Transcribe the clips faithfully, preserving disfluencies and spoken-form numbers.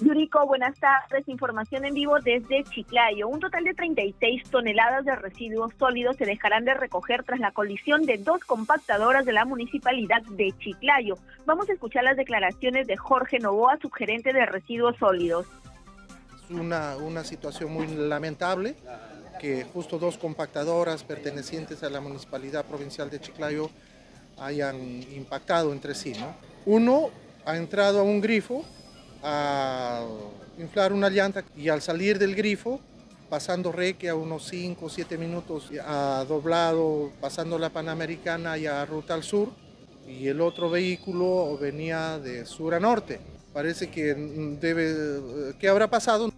Yuriko, buenas tardes. Información en vivo desde Chiclayo. Un total de treinta y seis toneladas de residuos sólidos se dejarán de recoger tras la colisión de dos compactadoras de la municipalidad de Chiclayo. Vamos a escuchar las declaraciones de Jorge Novoa, subgerente de residuos sólidos. Es una, una situación muy lamentable que justo dos compactadoras pertenecientes a la municipalidad provincial de Chiclayo hayan impactado entre sí, ¿no? Uno ha entrado a un grifo a inflar una llanta y al salir del grifo, pasando Reque a unos cinco o siete minutos, ha doblado, pasando la Panamericana y a ruta al sur, y el otro vehículo venía de sur a norte. Parece que debe... ¿Qué habrá pasado?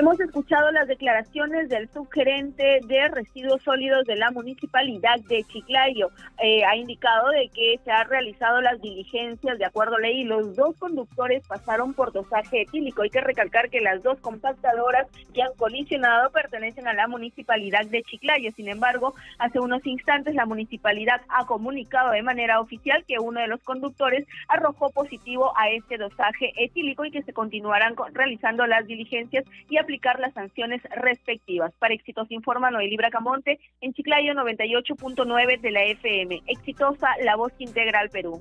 Hemos escuchado las declaraciones del subgerente de residuos sólidos de la municipalidad de Chiclayo. Eh, ha indicado de que se han realizado las diligencias de acuerdo a ley y los dos conductores pasaron por dosaje etílico. Hay que recalcar que las dos compactadoras que han colisionado pertenecen a la municipalidad de Chiclayo. Sin embargo, hace unos instantes la municipalidad ha comunicado de manera oficial que uno de los conductores arrojó positivo a este dosaje etílico y que se continuarán realizando las diligencias y aplicar las sanciones respectivas. Para Exitosa informa Noel Libracamonte en Chiclayo noventa y ocho punto nueve de la F M. Exitosa, la voz que integra al Perú.